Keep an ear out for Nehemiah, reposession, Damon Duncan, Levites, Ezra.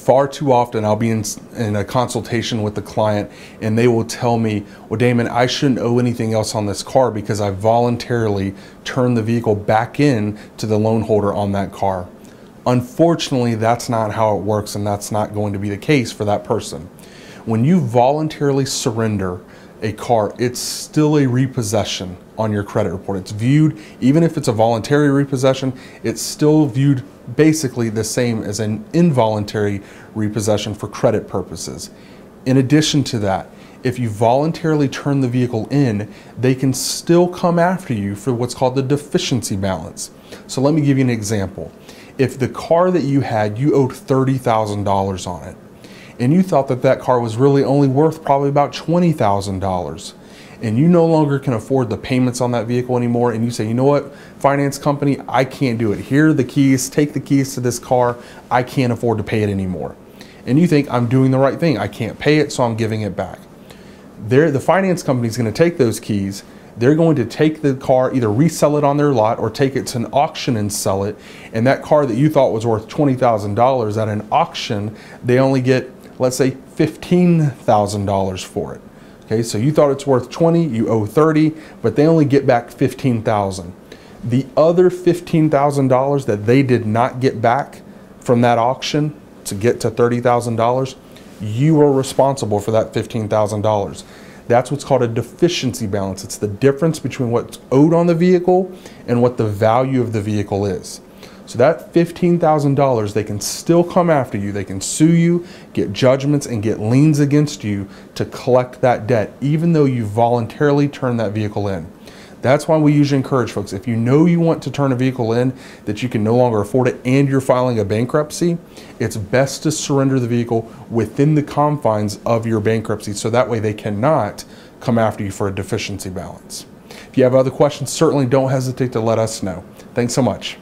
Far too often I'll be in a consultation with the client and they will tell me, well, Damon, I shouldn't owe anything else on this car because I voluntarily turned the vehicle back in to the loan holder on that car. Unfortunately, that's not how it works, and that's not going to be the case for that person. When you voluntarily surrender a car, it's still a repossession on your credit report. It's viewed, even if it's a voluntary repossession, it's still viewed basically the same as an involuntary repossession for credit purposes. In addition to that, if you voluntarily turn the vehicle in, they can still come after you for what's called the deficiency balance. So let me give you an example. If the car that you had, you owed $30,000 on it, and you thought that that car was really only worth probably about $20,000, and you no longer can afford the payments on that vehicle anymore, and you say, you know what, finance company, I can't do it. Here are the keys, take the keys to this car, I can't afford to pay it anymore. And you think, I'm doing the right thing, I can't pay it, so I'm giving it back. The finance company is going to take those keys, they're going to take the car, either resell it on their lot or take it to an auction and sell it, and that car that you thought was worth $20,000 at an auction, they only get, let's say, $15,000 for it. Okay, so you thought it's worth 20, you owe 30, but they only get back 15,000. The other $15,000 that they did not get back from that auction to get to $30,000, you are responsible for that $15,000. That's what's called a deficiency balance. It's the difference between what's owed on the vehicle and what the value of the vehicle is. So that $15,000, they can still come after you. They can sue you, get judgments, and get liens against you to collect that debt, even though you voluntarily turn that vehicle in. That's why we usually encourage folks, if you know you want to turn a vehicle in, that you can no longer afford it and you're filing a bankruptcy, it's best to surrender the vehicle within the confines of your bankruptcy, so that way they cannot come after you for a deficiency balance. If you have other questions, certainly don't hesitate to let us know. Thanks so much.